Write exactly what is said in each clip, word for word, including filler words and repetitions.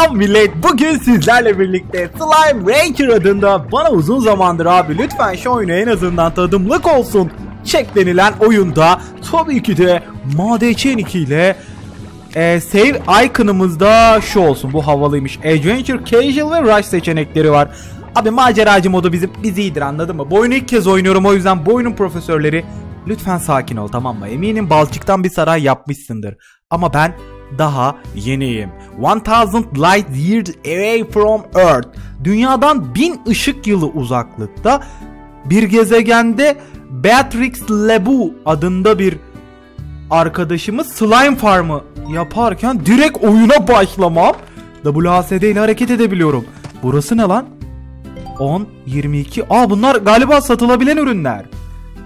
Selam millet, bugün sizlerle birlikte Slime Rancher adında bana uzun zamandır abi lütfen şu oyunu en azından tadımlık olsun çek denilen oyunda tabii ki de M D C on iki ile e, save icon'ımızda şu olsun, bu havalıymış. Adventure, Casual ve Rush seçenekleri var. Abi maceracı modu bizim biz iyidir, anladın mı? Bu oyunu ilk kez oynuyorum, o yüzden bu oyunun profesörleri lütfen sakin ol, tamam mı? Eminim balçıktan bir saray yapmışsındır ama ben daha yeniyim. one thousand light years away from Earth. Dünyadan bin ışık yılı uzaklıkta bir gezegende Beatrix LeBeau adında bir arkadaşımız slime farmı yaparken direkt oyuna başlamam. W A S D ile hareket edebiliyorum. Burası ne lan? on, yirmi iki. Aa, bunlar galiba satılabilen ürünler.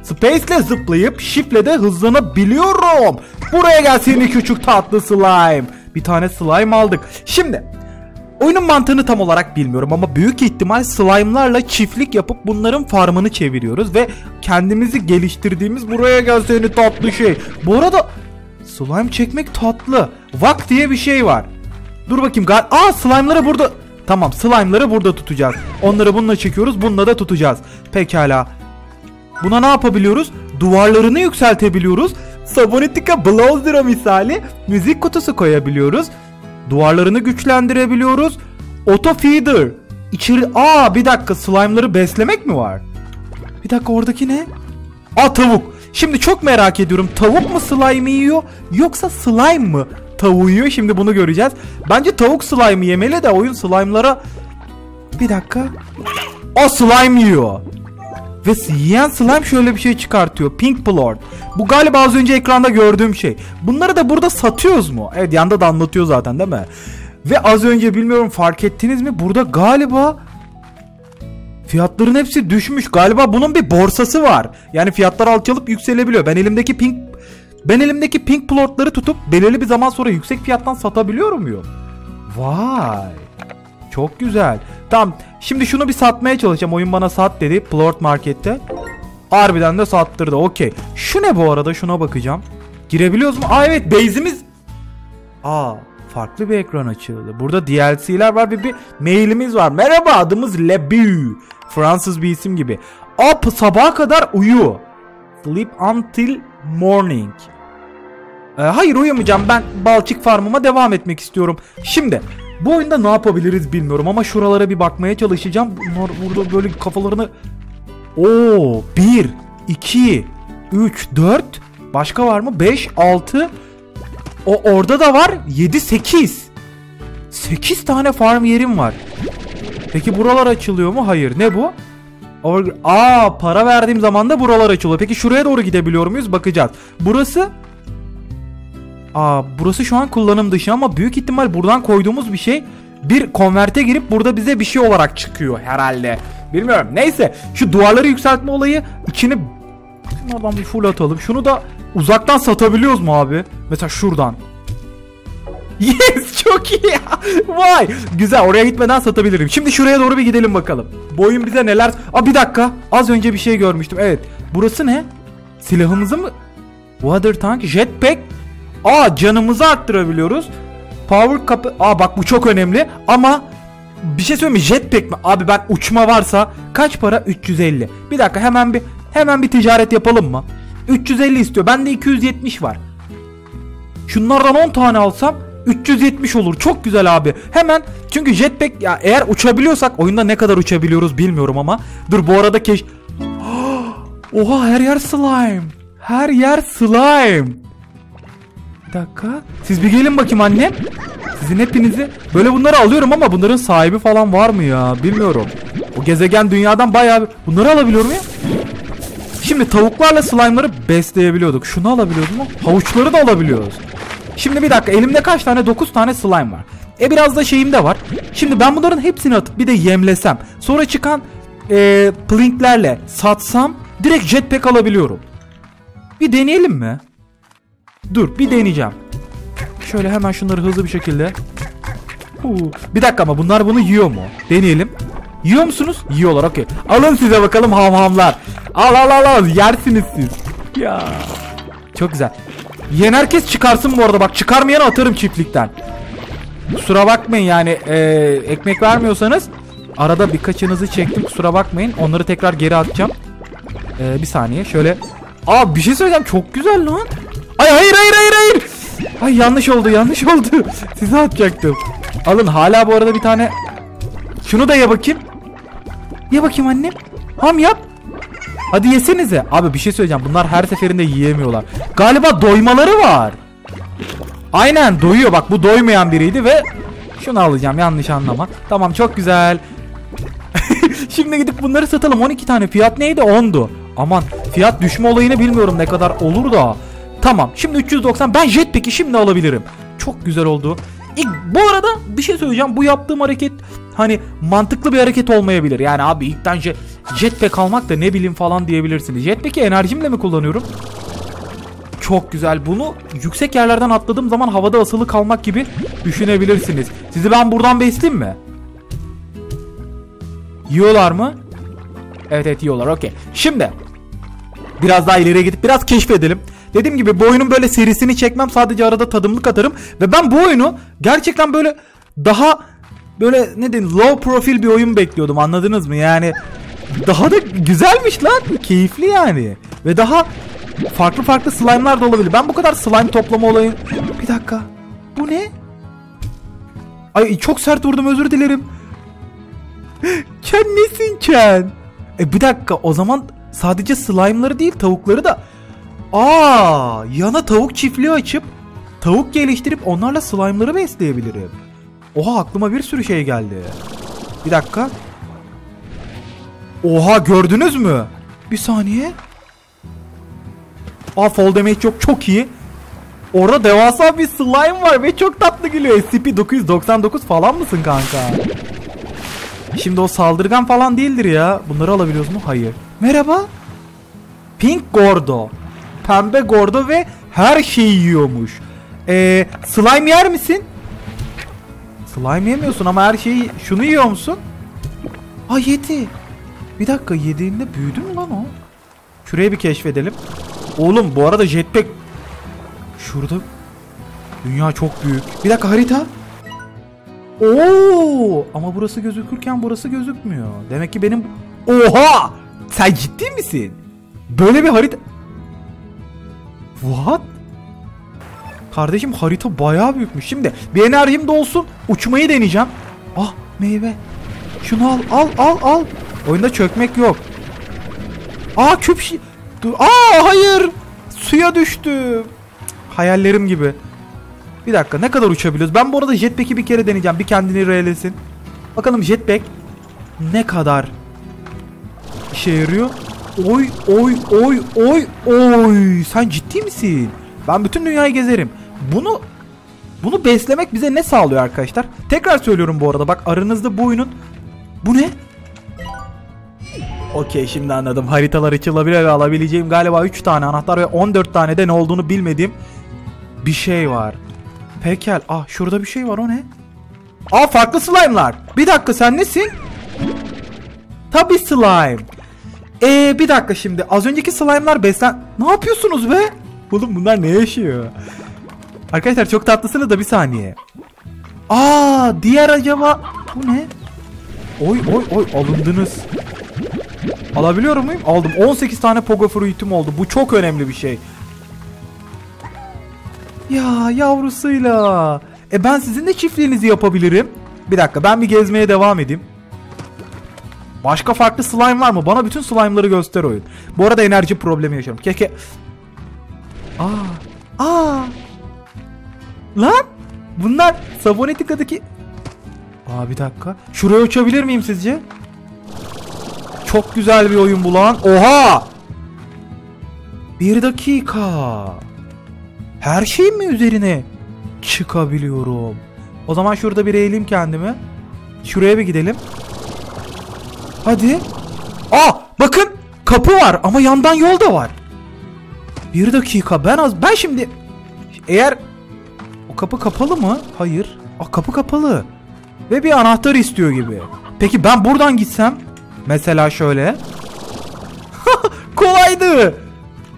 Space'le zıplayıp shift'le de hızlanabiliyorum. Buraya gel seni küçük tatlı slime. Bir tane slime aldık. Şimdi oyunun mantığını tam olarak bilmiyorum ama büyük ihtimal slime'larla çiftlik yapıp bunların farmını çeviriyoruz ve kendimizi geliştirdiğimiz buraya gel seni tatlı şey. Bu arada slime çekmek tatlı. Vak diye bir şey var. Dur bakayım. Aa, slime'ları burada. Tamam, slime'ları burada tutacağız. Onları bununla çekiyoruz. Bununla da tutacağız. Pekala. Buna ne yapabiliyoruz? Duvarlarını yükseltebiliyoruz. Subnautica Below Zero misali müzik kutusu koyabiliyoruz. Duvarlarını güçlendirebiliyoruz. Auto feeder. İçeri... Aa, bir dakika, slime'ları beslemek mi var? Bir dakika, oradaki ne? Aa, tavuk. Şimdi çok merak ediyorum. Tavuk mu slime yiyor yoksa slime mı tavuğu yiyor? Şimdi bunu göreceğiz. Bence tavuk slime yemeli de oyun slime'lara... Bir dakika. O slime yiyor. Ve yiyen slime şöyle bir şey çıkartıyor. Pink Plort. Bu galiba az önce ekranda gördüğüm şey. Bunları da burada satıyoruz mu? Evet, yanda da anlatıyor zaten değil mi? Ve az önce bilmiyorum fark ettiniz mi? Burada galiba fiyatların hepsi düşmüş. Galiba bunun bir borsası var. Yani fiyatlar alçalıp yükselebiliyor. Ben elimdeki pink ben elimdeki pink plortları tutup belirli bir zaman sonra yüksek fiyattan satabiliyor muyum? Vay. Çok güzel. Tamam. Şimdi şunu bir satmaya çalışacağım. Oyun bana sat dedi. Plort markette. Harbiden de sattırdı. Okey. Şu ne bu arada? Şuna bakacağım. Girebiliyoruz mu? Aa evet. Base'imiz. Aa. Farklı bir ekran açıldı. Burada D L C'ler var ve bir mailimiz var. Merhaba, adımız Lebu. Fransız bir isim gibi. Up, sabaha kadar uyu. Sleep until morning. Ee, hayır, uyumayacağım. Ben balçık farmıma devam etmek istiyorum. Şimdi... Bu oyunda ne yapabiliriz bilmiyorum ama şuralara bir bakmaya çalışacağım. Bunlar burada böyle kafalarını... Oo, bir, iki, üç, dört. Başka var mı? beş, altı. O orada da var. yedi, sekiz. sekiz tane farm yerim var. Peki buralar açılıyor mu? Hayır. Ne bu? Aa, para verdiğim zaman da buralar açılıyor. Peki şuraya doğru gidebiliyor muyuz? Bakacağız. Burası... Aa, burası şu an kullanım dışı ama büyük ihtimal buradan koyduğumuz bir şey bir konverte girip burada bize bir şey olarak çıkıyor herhalde. Bilmiyorum. Neyse, şu duvarları yükseltme olayı içini buradan bir full atalım. Şunu da uzaktan satabiliyoruz mu abi? Mesela şuradan. Yes, çok iyi. Vay, güzel, oraya gitmeden satabilirim. Şimdi şuraya doğru bir gidelim bakalım. Bu oyun bize neler... Aa, bir dakika, az önce bir şey görmüştüm. Evet, burası ne? Silahımızı mı? Water tank, jetpack. Aa, canımızı arttırabiliyoruz. Power kapı. Aa, bak bu çok önemli. Ama bir şey söyleyeyim mi? Jetpack mi? Abi ben uçma varsa kaç para? üç yüz elli. Bir dakika, hemen bir hemen bir ticaret yapalım mı? üç yüz elli istiyor. Bende iki yüz yetmiş var. Şunlardan on tane alsam üç yüz yetmiş olur. Çok güzel abi. Hemen, çünkü jetpack ya, eğer uçabiliyorsak oyunda ne kadar uçabiliyoruz bilmiyorum ama. Dur, bu arada keş... Oha, her yer slime. Her yer slime. Bir dakika. Siz bir gelin bakayım annem. Sizin hepinizi böyle bunları alıyorum ama bunların sahibi falan var mı ya? Bilmiyorum. Bu gezegen dünyadan bayağı bir... Bunları alabiliyor muyum? Şimdi tavuklarla slime'ları besleyebiliyorduk. Şunu alabiliyoruz mu? Havuçları da alabiliyoruz. Şimdi bir dakika. Elimde kaç tane? dokuz tane slime var. E biraz da şeyim de var. Şimdi ben bunların hepsini atıp bir de yemlesem. Sonra çıkan ee, plinklerle satsam direkt jetpack alabiliyorum. Bir deneyelim mi? Dur, bir deneyeceğim. Şöyle hemen şunları hızlı bir şekilde. Huu. Bir dakika, ama bunlar bunu yiyor mu? Deneyelim. Yiyor musunuz? Yiyorlar, okey. Alın size bakalım hamhamlar. Al al al al, yersiniz siz. Ya. Çok güzel. Yiyen herkes çıkarsın bu arada, bak çıkarmayanı atarım çiftlikten. Kusura bakmayın yani e, ekmek vermiyorsanız arada birkaçınızı çektim, kusura bakmayın. Onları tekrar geri atacağım. E, bir saniye şöyle. Aa bir şey söyleyeceğim, çok güzel lan. Ay hayır hayır hayır hayır. Ay yanlış oldu yanlış oldu. Size atacaktım. Alın hala bu arada bir tane. Şunu da ye bakayım. Ye bakayım annem. Ham yap. Hadi yesenize. Abi bir şey söyleyeceğim. Bunlar her seferinde yiyemiyorlar. Galiba doymaları var. Aynen doyuyor. Bak bu doymayan biriydi ve şunu alacağım. Yanlış anlama. Tamam çok güzel. Şimdi gidip bunları satalım. on iki tane. Fiyat neydi? ondu. Aman fiyat düşme olayını bilmiyorum ne kadar olur da. Tamam. Şimdi üç yüz doksan. Ben jetpack'i şimdi alabilirim. Çok güzel oldu. İlk, bu arada bir şey söyleyeceğim. Bu yaptığım hareket hani mantıklı bir hareket olmayabilir. Yani abi ilkten jet, jetpack almak da ne bileyim falan diyebilirsiniz. Jetpack'i enerjimle mi kullanıyorum? Çok güzel. Bunu yüksek yerlerden atladığım zaman havada asılı kalmak gibi düşünebilirsiniz. Sizi ben buradan besleyeyim mi? Yiyorlar mı? Evet evet yiyorlar. Okey. Şimdi biraz daha ileriye gidip biraz keşfedelim. Dediğim gibi bu oyunun böyle serisini çekmem, sadece arada tadımlık atarım. Ve ben bu oyunu gerçekten böyle daha böyle ne diyeyim low profil bir oyun bekliyordum, anladınız mı? Yani daha da güzelmiş lan, keyifli yani. Ve daha farklı farklı slime'lar da olabilir. Ben bu kadar slime toplama olayı... Bir dakika, bu ne? Ay çok sert vurdum, özür dilerim. Ken nesin Ken? E bir dakika, o zaman sadece slime'ları değil tavukları da... Aa, yana tavuk çiftliği açıp tavuk geliştirip onlarla slime'ları besleyebilirim. Oha aklıma bir sürü şey geldi. Bir dakika. Oha gördünüz mü? Bir saniye. Aa fall damage çok çok iyi. Orada devasa bir slime var ve çok tatlı gülüyor. S C P dokuz yüz doksan dokuz falan mısın kanka? Şimdi o saldırgan falan değildir ya. Bunları alabiliyoruz mu? Hayır. Merhaba. Pink Gordo. Pembe Gordo ve her şeyi yiyormuş. Ee, slime yer misin? Slime yemiyorsun ama her şeyi... Şunu yiyor musun? Aa yedi. Bir dakika, yediğinde büyüdü mü lan o? Şurayı bir keşfedelim. Oğlum bu arada jetpack... Şurada... Dünya çok büyük. Bir dakika harita. Oo! Ama burası gözükürken burası gözükmüyor. Demek ki benim... Oha! Sen ciddi misin? Böyle bir harita... What? Kardeşim harita bayağı büyükmüş. Şimdi bir enerjim de olsun, uçmayı deneyeceğim. Ah meyve. Şunu al al al al. Oyunda çökmek yok. Aa küp şey. Dur. Aa hayır. Suya düştüm. Hayallerim gibi. Bir dakika, ne kadar uçabiliyoruz? Ben bu arada jetpack'i bir kere deneyeceğim. Bir kendini realesin. Bakalım jetpack ne kadar işe yarıyor. Oy oy oy oy oy. Sen ciddi misin? Ben bütün dünyayı gezerim. Bunu bunu beslemek bize ne sağlıyor arkadaşlar? Tekrar söylüyorum bu arada. Bak aranızda bu oyunun... Bu ne? Okey şimdi anladım. Haritalar açılabilir ve alabileceğim galiba üç tane anahtar ve on dört tane de ne olduğunu bilmediğim bir şey var. Pekel. Ah şurada bir şey var, o ne? Aa farklı slime'lar. Bir dakika sen nesin? Tabby Slime. Eee bir dakika şimdi. Az önceki slime'lar beslen... Ne yapıyorsunuz be? Oğlum bunlar ne yaşıyor? Arkadaşlar çok tatlısınız da bir saniye. Aa diğer acaba... Bu ne? Oy oy oy alındınız. Alabiliyor muyum? Aldım. on sekiz tane Pogo Fury'im oldu. Bu çok önemli bir şey. Ya yavrusuyla. E ben sizin de çiftliğinizi yapabilirim. Bir dakika ben bir gezmeye devam edeyim. Başka farklı slime var mı? Bana bütün slime'ları göster oyun. Bu arada enerji problemi yaşıyorum. Keke. Aa. Aa. Lan. Bunlar Subnautica'daki... Aa bir dakika. Şuraya uçabilir miyim sizce? Çok güzel bir oyun bu lan. Oha. Bir dakika. Her şeyin mi üzerine çıkabiliyorum? O zaman şurada bir eğileyim kendimi. Şuraya bir gidelim. Hadi. Aa bakın kapı var ama yandan yol da var. Bir dakika ben az ben şimdi eğer o kapı kapalı mı? Hayır. Aa, kapı kapalı. Ve bir anahtar istiyor gibi. Peki ben buradan gitsem mesela şöyle. Kolaydı.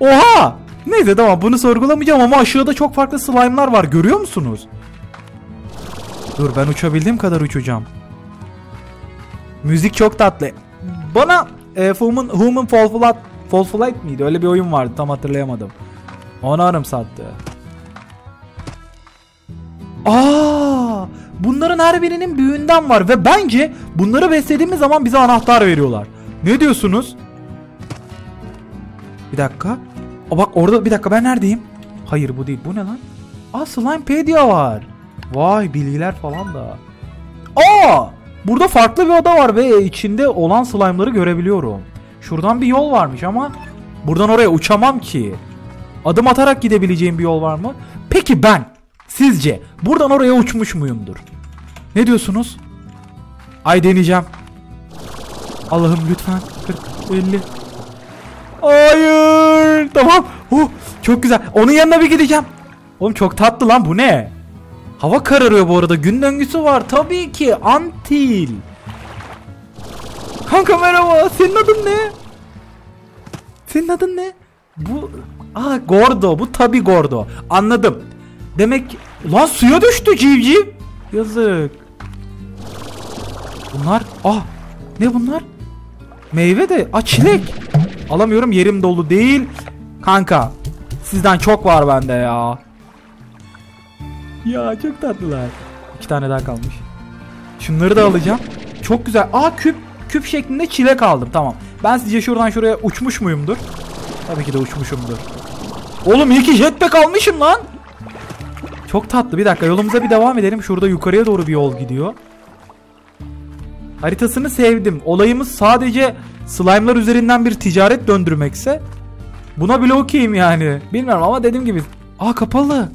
Oha. Neyse tamam bunu sorgulamayacağım ama aşağıda çok farklı slime'lar var. Görüyor musunuz? Dur ben uçabildiğim kadar uçacağım. Müzik çok tatlı. Bana e, Human, Human Fall Flat, Fall Flight miydi? Öyle bir oyun vardı, tam hatırlayamadım. Onu anımsattı. Aa, bunların her birinin büyüğünden var ve bence bunları beslediğimiz zaman bize anahtar veriyorlar. Ne diyorsunuz? Bir dakika. Aa, bak orada bir dakika, ben neredeyim? Hayır bu değil, bu ne lan? Aa, Slime Pedia var. Vay, bilgiler falan da. Aa! Burada farklı bir oda var ve içinde olan slime'ları görebiliyorum. Şuradan bir yol varmış ama buradan oraya uçamam ki. Adım atarak gidebileceğim bir yol var mı? Peki ben sizce buradan oraya uçmuş muyumdur? Ne diyorsunuz? Ay deneyeceğim. Allah'ım lütfen. kırk elli. Hayır. Tamam. Oh, çok güzel. Onun yanına bir gideceğim. Oğlum çok tatlı lan, bu ne? Hava kararıyor bu arada. Gün döngüsü var. Tabii ki. Antil. Kanka merhaba. Senin adın ne? Senin adın ne? Bu... Aa, Gordo. Bu Tabby Gordo. Anladım. Demek... Lan suya düştü civciv. Yazık. Bunlar... Ah. Ne bunlar? Meyve de... Aa, çilek. Alamıyorum. Yerim dolu değil. Kanka. Sizden çok var bende ya. Ya çok tatlılar. İki tane daha kalmış. Şunları da alacağım. Çok güzel. Aa, küp küp şeklinde çilek aldım. Tamam. Ben sizce şuradan şuraya uçmuş muyumdur? Tabii ki de uçmuşumdur. Oğlum iyi ki jetpack almışım lan. Çok tatlı. Bir dakika, yolumuza bir devam edelim. Şurada yukarıya doğru bir yol gidiyor. Haritasını sevdim. Olayımız sadece slime'lar üzerinden bir ticaret döndürmekse buna bile okeyim yani. Bilmiyorum ama dediğim gibi. Aa, kapalı.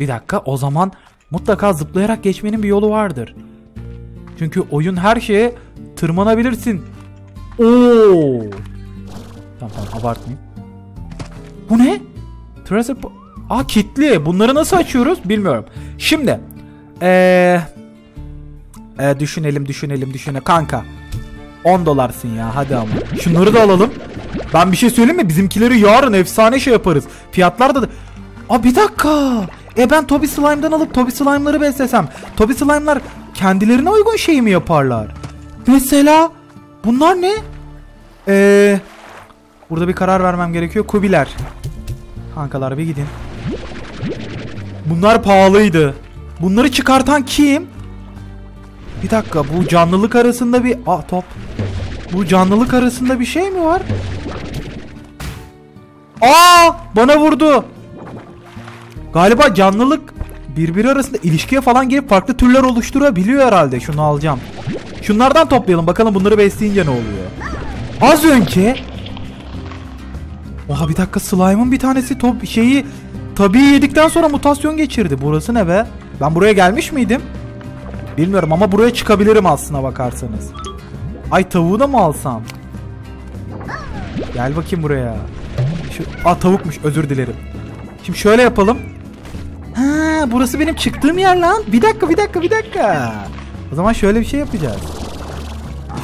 Bir dakika, o zaman mutlaka zıplayarak geçmenin bir yolu vardır. Çünkü oyun her şeye tırmanabilirsin. Oo. Tamam tamam, abartmayayım. Bu ne? Tracer... Aa, kilitli. Bunları nasıl açıyoruz bilmiyorum. Şimdi ee, ee, düşünelim düşünelim düşünelim. Kanka on dolarsın ya, hadi ama. Şunları da alalım. Ben bir şey söyleyeyim mi? Bizimkileri yarın efsane şey yaparız. Fiyatlar da... Aa, bir dakika. E ben Tabby Slime'dan alıp Tabby Slime'ları beslesem, Tabby Slime'lar kendilerine uygun şey mi yaparlar? Mesela bunlar ne? Ee, burada bir karar vermem gerekiyor. Kubiler. Kankalar bir gidin. Bunlar pahalıydı. Bunları çıkartan kim? Bir dakika, bu canlılık arasında bir... Ah, top. Bu canlılık arasında bir şey mi var? Aa, bana vurdu. Galiba canlılık birbiri arasında ilişkiye falan girip farklı türler oluşturabiliyor herhalde. Şunu alacağım. Şunlardan toplayalım bakalım, bunları besleyince ne oluyor. Az önce... Oha, bir dakika, slime'ın bir tanesi top şeyi tabii yedikten sonra mutasyon geçirdi. Burası ne be? Ben buraya gelmiş miydim? Bilmiyorum ama buraya çıkabilirim aslına bakarsanız. Ay, tavuğu da mı alsam? Gel bakayım buraya. Şu... Aa, tavukmuş, özür dilerim. Şimdi şöyle yapalım. Ha, burası benim çıktığım yer lan. Bir dakika bir dakika bir dakika. O zaman şöyle bir şey yapacağız.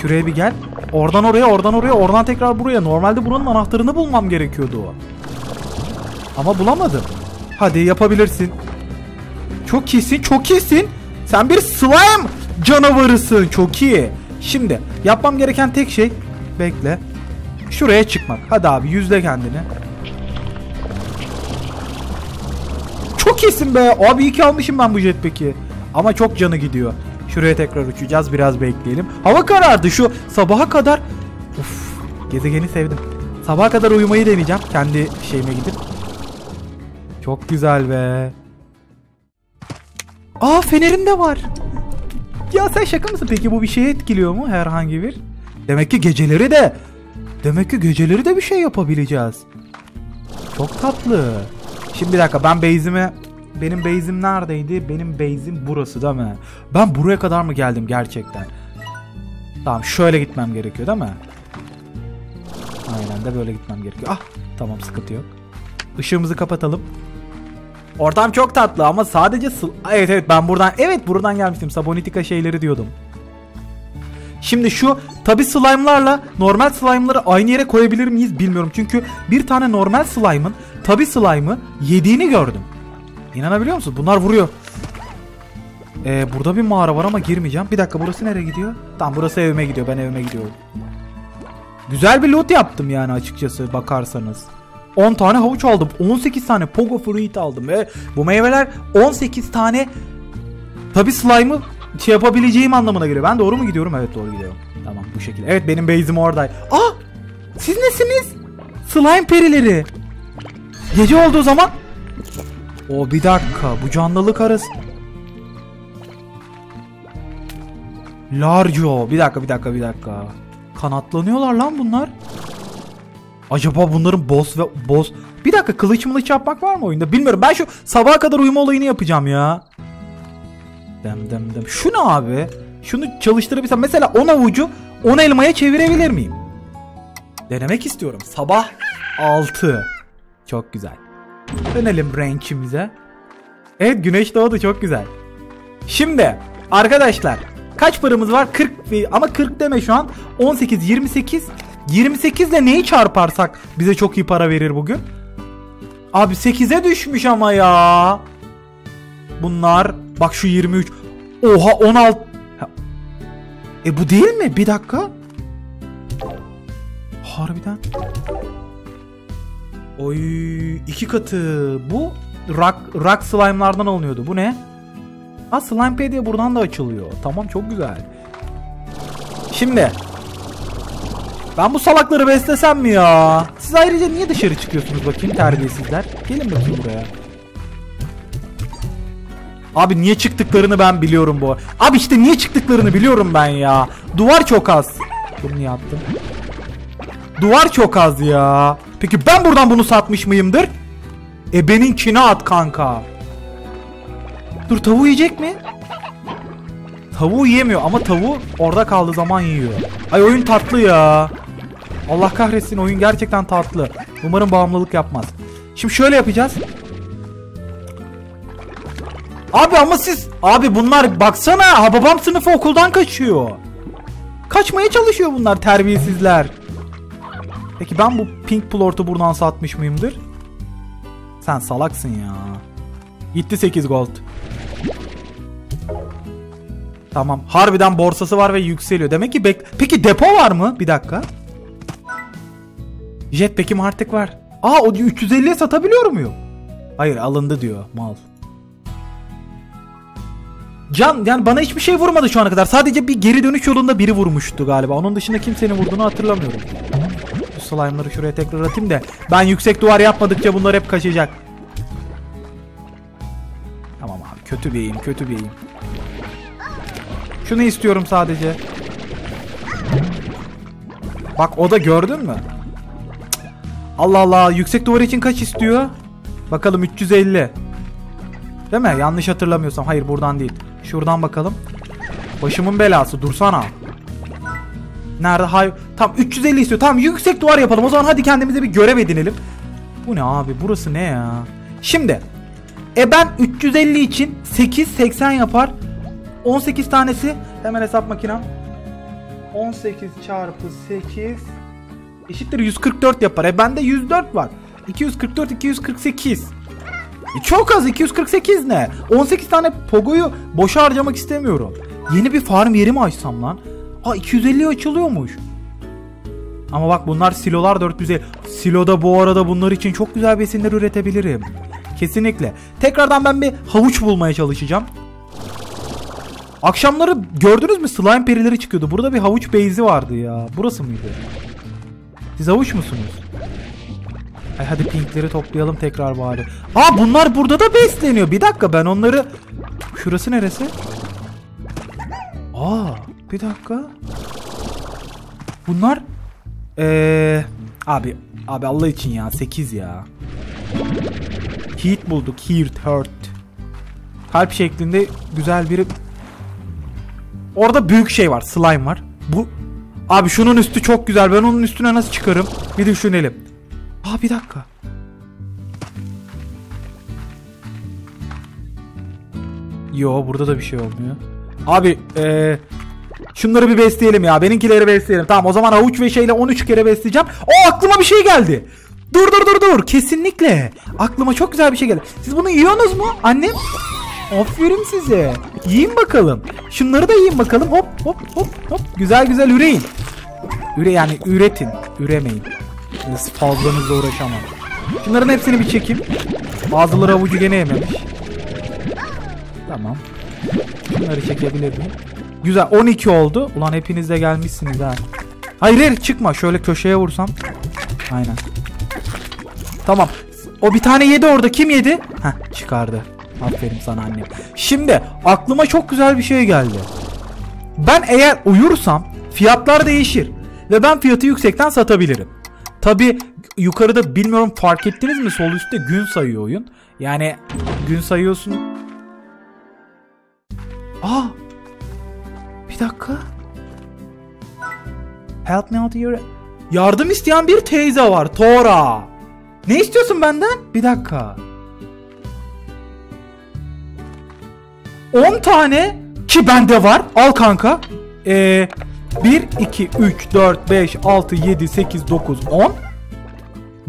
Şuraya bir gel. Oradan oraya, oradan oraya, oradan tekrar buraya. Normalde buranın anahtarını bulmam gerekiyordu o. Ama bulamadım. Hadi, yapabilirsin. Çok iyisin, çok iyisin. Sen bir slime canavarısın. Çok iyi. Şimdi yapmam gereken tek şey, bekle, şuraya çıkmak. Hadi abi, yüzle kendini. Çok iyisin be. Abi iyi ki almışım ben bu jetpack'i. Ama çok canı gidiyor. Şuraya tekrar uçacağız. Biraz bekleyelim. Hava karardı şu sabaha kadar. Uf, gezegeni sevdim. Sabaha kadar uyumayı deneyeceğim. Kendi şeyime gidip. Çok güzel be. Aa, fenerim de var. Ya sen şaka mısın? Peki bu bir şeye etkiliyor mu? Herhangi bir. Demek ki geceleri de. Demek ki geceleri de bir şey yapabileceğiz. Çok tatlı. Şimdi bir dakika, ben base'ime... Benim base'im neredeydi? Benim base'im burası değil mi? Ben buraya kadar mı geldim gerçekten? Tamam, şöyle gitmem gerekiyor değil mi? Aynen de böyle gitmem gerekiyor. Ah, tamam, sıkıntı yok. Işığımızı kapatalım. Ortam çok tatlı ama sadece... Evet evet, ben buradan... Evet, buradan gelmiştim. Subnautica şeyleri diyordum. Şimdi şu tabi slime'larla normal slime'ları aynı yere koyabilir miyiz bilmiyorum. Çünkü bir tane normal slime'ın tabi slime'ı yediğini gördüm. İnanabiliyor musun? Bunlar vuruyor. Ee, burada bir mağara var ama girmeyeceğim. Bir dakika, burası nereye gidiyor? Tamam, burası evime gidiyor. Ben evime gidiyorum. Güzel bir loot yaptım yani açıkçası bakarsanız. on tane havuç aldım. on sekiz tane Pogo Fruit aldım. Ve bu meyveler on sekiz tane tabi slime'ı şey yapabileceğim anlamına geliyor. Ben doğru mu gidiyorum? Evet, doğru gidiyorum. Tamam, bu şekilde. Evet, benim base'im oradaydı. Aa! Siz nesiniz? Slime perileri. Gece olduğu zaman. O bir dakika, bu canlılık arası. Largo. Bir dakika, bir dakika, bir dakika. Kanatlanıyorlar lan bunlar. Acaba bunların boss ve boss... Bir dakika, kılıç mılıç yapmak var mı oyunda? Bilmiyorum. Ben şu sabaha kadar uyuma olayını yapacağım ya. Dem dem dem. Şu ne abi? Şunu çalıştırabilsem. Mesela on avucu on elmaya çevirebilir miyim? Denemek istiyorum. Sabah altı. Çok güzel. Dönelim ranchimize. Evet, güneş doğdu. Çok güzel. Şimdi arkadaşlar... Kaç paramız var? kırk ama kırk deme şu an. on sekiz, yirmi sekiz. yirmi sekiz ile neyi çarparsak bize çok iyi para verir bugün. Abi sekize düşmüş ama ya. Bunlar. Bak şu yirmi üç. Oha, on altı. E bu değil mi? Bir dakika. Harbiden. Oy, iki katı. Bu rock, rock slime'lardan alınıyordu. Bu ne? Ha, Slime Pedia buradan da açılıyor. Tamam, çok güzel. Şimdi ben bu salakları beslesem mi ya? Siz ayrıca niye dışarı çıkıyorsunuz bakayım, terbiyesizler? Gelin bakayım buraya. Abi niye çıktıklarını ben biliyorum bu. Abi işte niye çıktıklarını biliyorum ben ya. Duvar çok az. Bunu niye attım? Duvar çok az ya. Peki ben buradan bunu satmış mıyımdır? E benimkine at kanka. Dur, tavuğu yiyecek mi? Tavuğu yiyemiyor ama tavuğu orada kaldığı zaman yiyor. Ay, oyun tatlı ya. Allah kahretsin, oyun gerçekten tatlı. Umarım bağımlılık yapmaz. Şimdi şöyle yapacağız. Abi ama siz... Abi bunlar baksana, ha, babam sınıfı okuldan kaçıyor. Kaçmaya çalışıyor bunlar, terbiyesizler. Peki ben bu Pink Plort'u buradan satmış mıyımdır? Sen salaksın ya. Gitti sekiz gold. Tamam. Harbiden borsası var ve yükseliyor. Demek ki bek... Peki depo var mı? Bir dakika. Jetpack'im artık var. Aa, o üç yüz elliye satabiliyor muyum? Hayır, alındı diyor mal. Can yani bana hiçbir şey vurmadı şu ana kadar. Sadece bir geri dönüş yolunda biri vurmuştu galiba. Onun dışında kimsenin vurduğunu hatırlamıyorum. Bu slime'ları şuraya tekrar atayım da ben yüksek duvar yapmadıkça bunlar hep kaçacak. Tamam abi, kötü bir eğim, kötü bir eğim. Şunu istiyorum sadece. Bak, o da gördün mü? Allah Allah, yüksek duvar için kaç istiyor? Bakalım, üç yüz elli. Değil mi? Yanlış hatırlamıyorsam. Hayır, buradan değil. Şuradan bakalım. Başımın belası, dursana. Nerede? Hayır. Tam üç yüz elli istiyor. Tam yüksek duvar yapalım. O zaman hadi kendimize bir görev edinelim. Bu ne abi? Burası ne ya? Şimdi. E ben üç yüz elli için sekiz seksen yapar. on sekiz tanesi, hemen hesap makinem, on sekiz çarpı sekiz eşittir yüz kırk dört yapar. E bende yüz dört var. iki yüz kırk dört, iki yüz kırk sekiz. E çok az. iki yüz kırk sekiz ne? on sekiz tane Pogo'yu boşa harcamak istemiyorum. Yeni bir farm yeri mi açsam lan? Aa, iki yüz elliye açılıyormuş. Ama bak, bunlar silolar, dört yüz elli. Siloda bu arada bunlar için çok güzel besinler üretebilirim. Kesinlikle. Tekrardan ben bir havuç bulmaya çalışacağım. Akşamları gördünüz mü, slime perileri çıkıyordu. Burada bir havuç base'i vardı ya. Burası mıydı? Siz havuç musunuz? Ay, hadi pinkleri toplayalım tekrar bari. Aa, bunlar burada da besleniyor. Bir dakika, ben onları... Şurası neresi? Aa, bir dakika. Bunlar... Ee, abi, abi Allah için ya. sekiz ya. Heat bulduk. Heat hurt. Kalp şeklinde güzel bir... Orada büyük şey var. Slime var. Bu abi, şunun üstü çok güzel. Ben onun üstüne nasıl çıkarım? Bir düşünelim. Aa, bir dakika. Yo, burada da bir şey olmuyor. Abi ee, şunları bir besleyelim ya. Benimkileri besleyelim. Tamam, o zaman havuç ve şeyle on üç kere besleyeceğim. O aklıma bir şey geldi. Dur dur dur dur. Kesinlikle. Aklıma çok güzel bir şey geldi. Siz bunu yiyorsunuz mu? Annem... Aferin size. Yiyin bakalım. Şunları da yiyin bakalım. Hop hop hop hop. Güzel güzel üreyin. Üre yani üretin. Üremeyin. Siz fazlanızla uğraşamam. Şunların hepsini bir çekeyim. Bazıları avucu gene yememiş. Tamam. Bunları çekebilirim. Güzel. on iki oldu. Ulan hepiniz de gelmişsiniz ha. Hayır hayır çıkma. Şöyle köşeye vursam. Aynen. Tamam. O bir tane yedi orada. Kim yedi? Heh, çıkardı. Aferin sana annem. Şimdi aklıma çok güzel bir şey geldi. Ben eğer uyursam fiyatlar değişir. Ve ben fiyatı yüksekten satabilirim. Tabi yukarıda bilmiyorum fark ettiniz mi? Sol üstte gün sayıyor oyun. Yani gün sayıyorsun. Aa. Bir dakika. Help me out here. Yardım isteyen bir teyze var. Tora. Ne istiyorsun benden? Bir dakika. on tane ki bende var. Al kanka. Ee, bir, iki, üç, dört, beş, altı, yedi, sekiz, dokuz, on.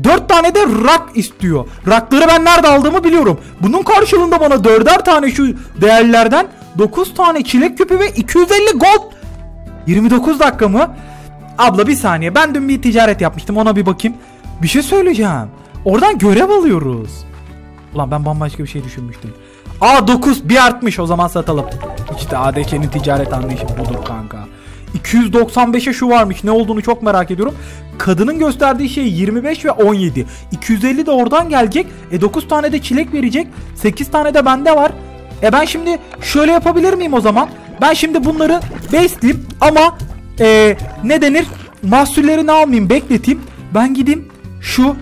dört tane de rak istiyor. Rakları ben nerede aldığımı biliyorum. Bunun karşılığında bana dörder tane şu değerlerden dokuz tane çilek küpü ve iki yüz elli gold. yirmi dokuz dakika mı? Abla bir saniye. Ben dün bir ticaret yapmıştım. Ona bir bakayım. Bir şey söyleyeceğim. Oradan görev alıyoruz. Ulan ben bambaşka bir şey düşünmüştüm. Aa dokuz bir artmış, o zaman satalım. İşte A D C'nin ticaret anlayışı budur kanka. iki yüz doksan beşe şu varmış. Ne olduğunu çok merak ediyorum. Kadının gösterdiği şey yirmi beş ve on yedi. iki yüz elli de oradan gelecek. E dokuz tane de çilek verecek. sekiz tane de bende var. E ben şimdi şöyle yapabilir miyim o zaman? Ben şimdi bunları besleyeyim ama e, ne denir? Mahsullerini almayayım, bekleteyim. Ben gideyim şu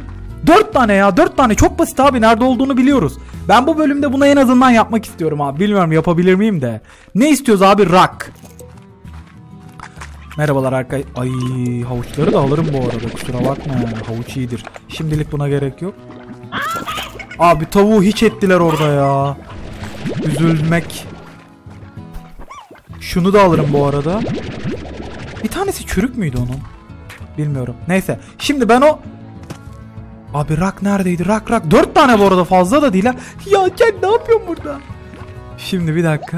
dört tane ya dört tane çok basit abi, nerede olduğunu biliyoruz. Ben bu bölümde bunu en azından yapmak istiyorum abi. Bilmiyorum yapabilir miyim de. Ne istiyoruz abi? Rak. Merhabalar arkadaşlar. Ay havuçları da alırım bu arada. Kusura bakma yani. Havuç iyidir. Şimdilik buna gerek yok. Abi tavuğu hiç ettiler orada ya. Üzülmek. Şunu da alırım bu arada. Bir tanesi çürük müydü onun? Bilmiyorum. Neyse. Şimdi ben o... Abi rak neredeydi? Rak rak. Dört tane bu arada, fazla da değil ha. Ya sen ne yapıyorsun burada? Şimdi bir dakika.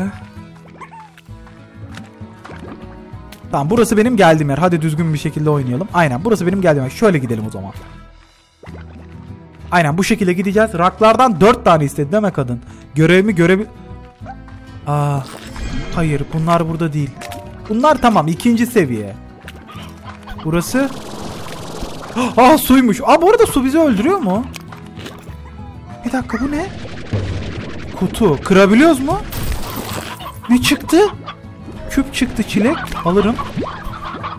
Tamam burası benim geldiğim yer. Hadi düzgün bir şekilde oynayalım. Aynen burası benim geldiğim yer. Şöyle gidelim o zaman. Aynen bu şekilde gideceğiz. Raklardan dört tane istedi değil mi kadın? Görevimi görebil... Aa, hayır bunlar burada değil. Bunlar tamam ikinci seviye. Burası... Aa suymuş. Aa bu arada su bizi öldürüyor mu? Bir dakika bu ne? Kutu. Kırabiliyoruz mu? Ne çıktı? Küp çıktı çilek. Alırım.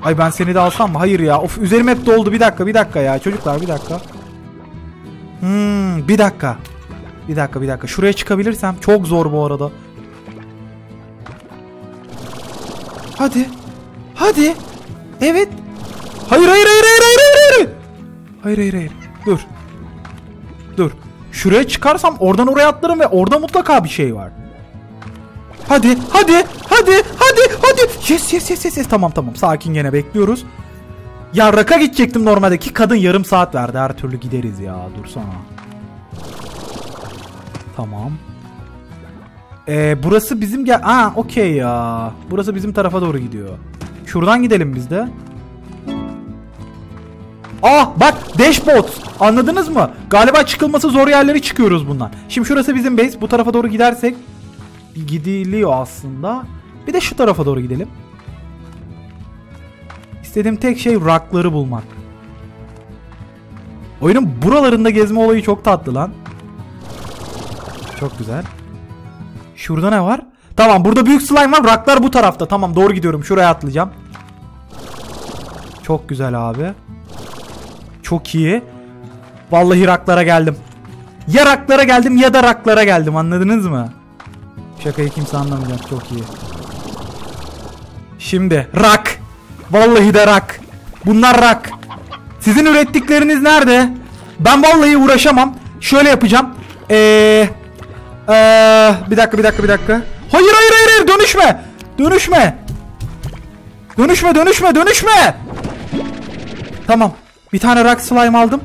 Ay ben seni de alsam mı? Hayır ya. Of üzerim hep doldu. Bir dakika bir dakika ya. Çocuklar bir dakika. Hmm bir dakika. Bir dakika bir dakika. Şuraya çıkabilirsem. Çok zor bu arada. Hadi. Hadi. Evet. Hayır hayır hayır hayır hayır. Hayır hayır hayır. Dur. Dur. Şuraya çıkarsam oradan oraya atlarım ve orada mutlaka bir şey var. Hadi hadi hadi hadi hadi. Yes yes yes yes. yes. Tamam tamam sakin, gene bekliyoruz. Ya raka gidecektim normaldeki kadın yarım saat verdi, her türlü gideriz ya, dursana. Tamam. Ee, burası bizim gel... Aa okey ya. Burası bizim tarafa doğru gidiyor. Şuradan gidelim biz de. Ah bak Dash Boots, anladınız mı? Galiba çıkılması zor yerleri çıkıyoruz bundan. Şimdi şurası bizim base, bu tarafa doğru gidersek gidiliyor aslında. Bir de şu tarafa doğru gidelim. İstediğim tek şey rockları bulmak. Oyunun buralarında gezme olayı çok tatlı lan. Çok güzel. Şurada ne var? Tamam burada büyük slime var, rocklar bu tarafta. Tamam doğru gidiyorum, şuraya atlayacağım. Çok güzel abi. Çok iyi. Vallahi raklara geldim. Ya raklara geldim ya da raklara geldim. Anladınız mı? Şakayı kimse anlamayacak. Çok iyi. Şimdi rak. Vallahi de rak. Bunlar rak. Sizin ürettikleriniz nerede? Ben vallahi uğraşamam. Şöyle yapacağım. Ee, ee, bir dakika bir dakika bir dakika. Hayır hayır hayır hayır dönüşme. Dönüşme. Dönüşme dönüşme dönüşme. Tamam. Bir tane rock slime aldım.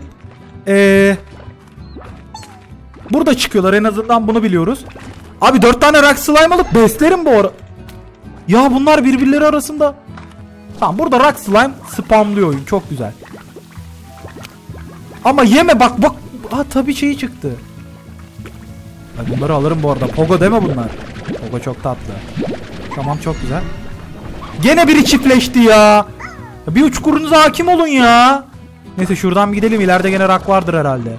Ee, burada çıkıyorlar, en azından bunu biliyoruz. Abi dört tane rock slime alıp beslerim bu ara. Ya bunlar birbirleri arasında. Tamam, burada rock slime spamlıyor oyun, çok güzel. Ama yeme bak bak. Aa tabii şeyi çıktı. Ya bunları alırım bu arada. Pogo deme bunlar. Pogo çok tatlı. Tamam çok güzel. Gene biri çiftleşti ya. Bir uçkurunuza hakim olun ya. Neyse şuradan bir gidelim. İleride gene rak vardır herhalde.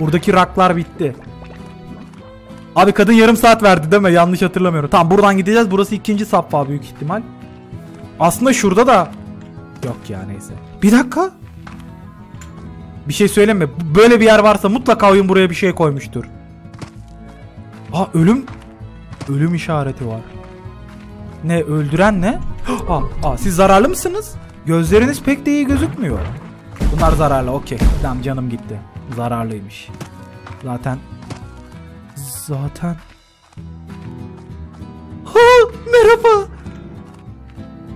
Buradaki raklar bitti. Abi kadın yarım saat verdi değil mi? Yanlış hatırlamıyorum. Tamam buradan gideceğiz. Burası ikinci safha büyük ihtimal. Aslında şurada da... Yok ya neyse. Bir dakika. Bir şey söyleme. Böyle bir yer varsa mutlaka oyun buraya bir şey koymuştur. Aa ölüm... Ölüm işareti var. Ne öldüren ne? Aa, aa, siz zararlı mısınız? Gözleriniz pek de iyi gözükmüyor. Bunlar zararlı, okey. Tamam canım gitti. Zararlıymış. Zaten... Zaten... Ha, merhaba.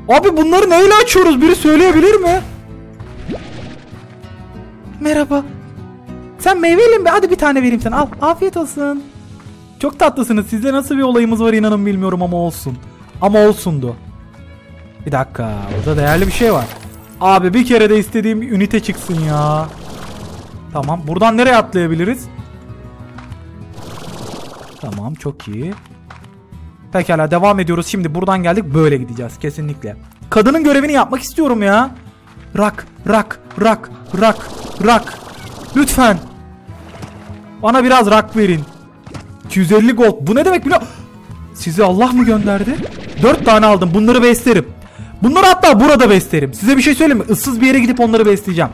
Abi bunları neyle açıyoruz? Biri söyleyebilir mi? Merhaba. Sen meyveli mi? Hadi bir tane vereyim sana. Al, afiyet olsun. Çok tatlısınız. Sizde nasıl bir olayımız var inanın bilmiyorum ama olsun. Ama olsundu. Bir dakika. Burada değerli bir şey var. Abi bir kere de istediğim bir ünite çıksın ya. Tamam. Buradan nereye atlayabiliriz? Tamam. Çok iyi. Pekala. Devam ediyoruz. Şimdi buradan geldik. Böyle gideceğiz. Kesinlikle. Kadının görevini yapmak istiyorum ya. Rak. Rak. Rak. Rak. Rak. Lütfen. Bana biraz rak verin. iki yüz elli gold. Bu ne demek biliyor musun? Sizi Allah mı gönderdi? dört tane aldım. Bunları beslerim. Bunları hatta burada beslerim. Size bir şey söyleyeyim mi? Issız bir yere gidip onları besleyeceğim.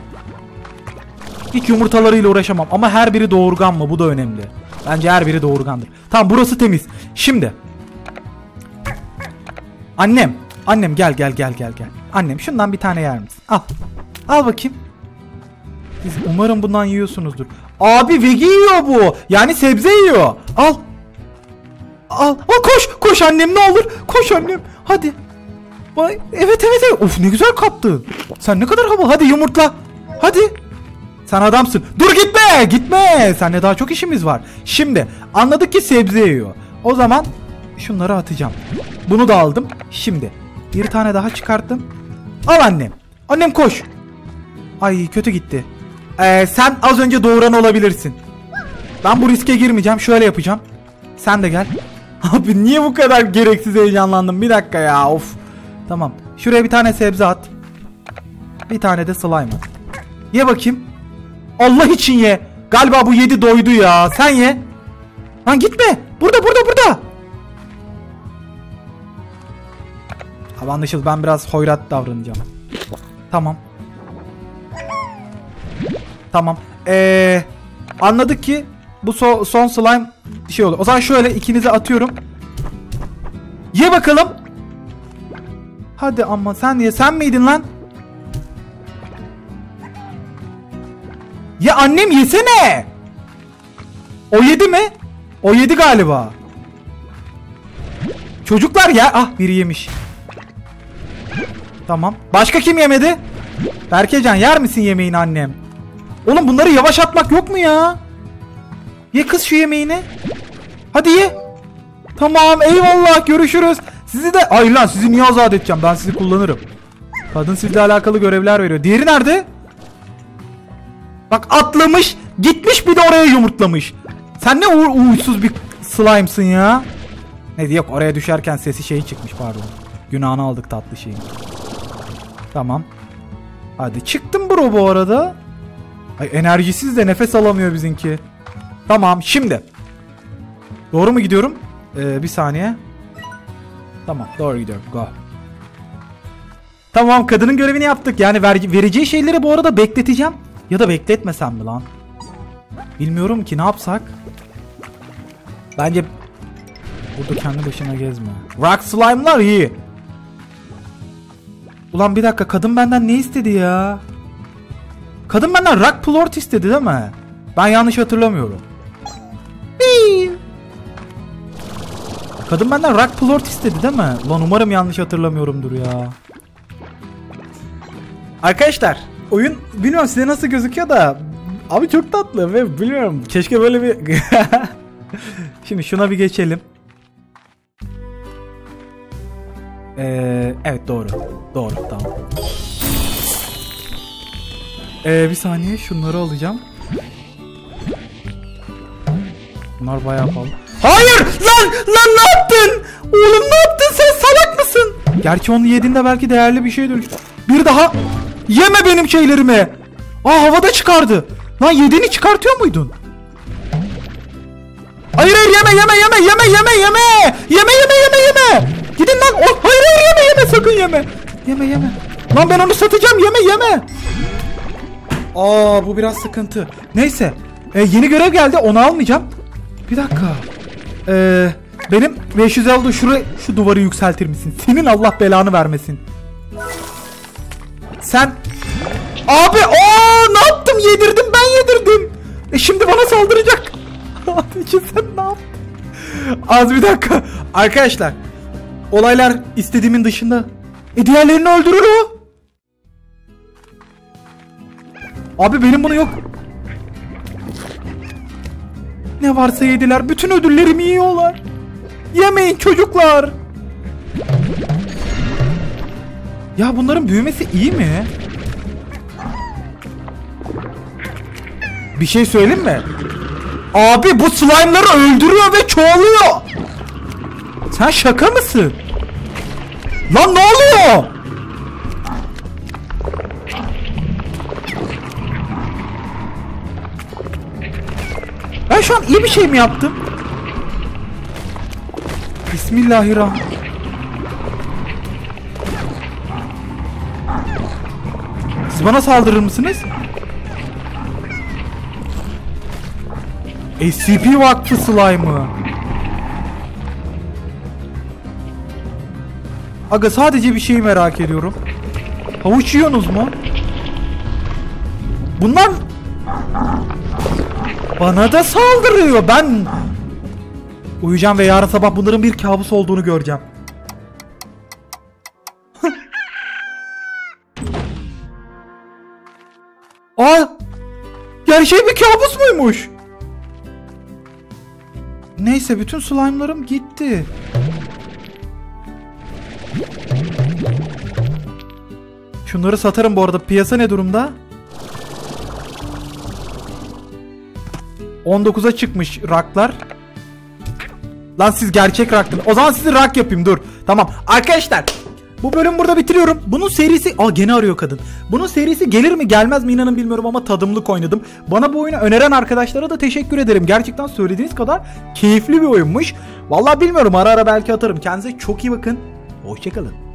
Hiç yumurtalarıyla uğraşamam. Ama her biri doğurgan mı? Bu da önemli. Bence her biri doğurgandır. Tamam burası temiz. Şimdi. Annem. Annem gel gel gel gel gel. Annem şundan bir tane yer misin? Al. Al bakayım. Siz umarım bundan yiyorsunuzdur. Abi vegi yiyor bu. Yani sebze yiyor. Al. Al. Aa, koş. Koş annem ne olur. Koş annem. Hadi. Vay. Evet evet evet. Of ne güzel kaptın. Sen ne kadar havalı. Hadi yumurtla. Hadi. Sen adamsın. Dur gitme. Gitme. Seninle daha çok işimiz var. Şimdi anladık ki sebze yiyor. O zaman şunları atacağım. Bunu da aldım. Şimdi bir tane daha çıkarttım. Al annem. Annem koş. Ay kötü gitti. Ee, sen az önce doğuran olabilirsin. Ben bu riske girmeyeceğim. Şöyle yapacağım. Sen de gel. Abi niye bu kadar gereksiz heyecanlandım? Bir dakika ya. Of. Tamam. Şuraya bir tane sebze at. Bir tane de slime at. Ye bakayım. Allah için ye. Galiba bu yedi doydu ya. Sen ye. Lan gitme. Burada burada burada. Abi anlaşıldı. Ben biraz hoyrat davranacağım. Tamam. Tamam. Ee, anladık ki bu so son slime şey olur. O zaman şöyle ikinize atıyorum. Ye bakalım. Hadi ama sen ye. Sen miydin lan? Ya annem yesene. O yedi mi? O yedi galiba. Çocuklar ya. Ah biri yemiş. Tamam. Başka kim yemedi? Berkecan yer misin yemeğini annem? Oğlum bunları yavaş atmak yok mu ya? Ye kız şu yemeğini. Hadi ye. Tamam eyvallah görüşürüz. Sizi de... Ay lan sizi niye azat edeceğim? Ben sizi kullanırım. Kadın sizle alakalı görevler veriyor. Diğeri nerede? Bak atlamış. Gitmiş bir de oraya yumurtlamış. Sen ne uğursuz bir slime'sın ya. Neyse yok oraya düşerken sesi şeyi çıkmış pardon. Günahını aldık tatlı şeyin. Tamam. Hadi çıktım bro bu arada. Ay enerjisiz de nefes alamıyor bizimki. Tamam şimdi. Doğru mu gidiyorum? Ee, bir saniye. Tamam doğru gidiyorum. Go. Tamam kadının görevini yaptık. Yani ver vereceği şeyleri bu arada bekleteceğim. Ya da bekletmesem mi lan? Bilmiyorum ki ne yapsak? Bence... Burada kendi başına gezme. Rock slime'lar iyi. Ulan bir dakika kadın benden ne istedi ya? Kadın benden Rock Plort istedi değil mi? Ben yanlış hatırlamıyorum. Kadın benden Rock Plort istedi değil mi? Ulan umarım yanlış hatırlamıyorumdur ya. Arkadaşlar oyun bilmiyorum size nasıl gözüküyor da abi çok tatlı ve biliyorum keşke böyle bir... Şimdi şuna bir geçelim. Ee, evet doğru. Doğru tamam. Ee, bir saniye şunları alacağım. Bunlar bayağı pahalı. Hayır! Lan! Lan ne yaptın? Oğlum ne yaptın? Sen salak mısın? Gerçi onu yediğinde belki değerli bir şey dönüşür. Bir daha! Yeme benim şeylerimi! Aa havada çıkardı. Lan yediğini çıkartıyor muydun? Hayır hayır yeme yeme yeme yeme yeme yeme! Yeme yeme yeme yeme! Gidin lan! Oh, hayır hayır yeme yeme sakın yeme! Yeme yeme! Lan ben onu satacağım yeme yeme! Aa bu biraz sıkıntı. Neyse. Ee, yeni görev geldi onu almayacağım. Bir dakika. Ee, benim beş yüz elli şuraya şu duvarı yükseltir misin? Senin Allah belanı vermesin. Sen abi o ne yaptım? Yedirdim ben yedirdim. E şimdi bana saldıracak. Abiciğim sen ne yaptın? Az bir dakika. Arkadaşlar olaylar istediğimin dışında. E diğerlerini öldürür o. Abi benim bunu yok. Ne varsa yediler. Bütün ödüllerimi yiyorlar. Yemeyin çocuklar. Ya bunların büyümesi iyi mi? Bir şey söyleyeyim mi? Abi bu slime'ları öldürüyor ve çoğalıyor. Sen şaka mısın? Lan ne oluyor? Ben şu an iyi bir şey mi yaptım? Bismillahirrahmanirrahim. Siz bana saldırır mısınız? S C P Vakfı Slime'ı. Aga sadece bir şeyi merak ediyorum. Havuç yiyorsunuz mu? Bunlar... Bana da saldırıyor. Ben uyuyacağım ve yarın sabah bunların bir kabus olduğunu göreceğim. Aa! Gerçek bir kabus muymuş? Neyse bütün slime'larım gitti. Şunları satarım bu arada. Piyasa ne durumda? on dokuza çıkmış raklar. Lan siz gerçek raktınız. O zaman sizi rak yapayım dur. Tamam arkadaşlar. Bu bölüm burada bitiriyorum. Bunun serisi... Aa gene arıyor kadın. Bunun serisi gelir mi gelmez mi inanın bilmiyorum ama tadımlık oynadım. Bana bu oyunu öneren arkadaşlara da teşekkür ederim. Gerçekten söylediğiniz kadar keyifli bir oyunmuş. Vallahi bilmiyorum ara ara belki atarım. Kendinize çok iyi bakın. Hoşçakalın.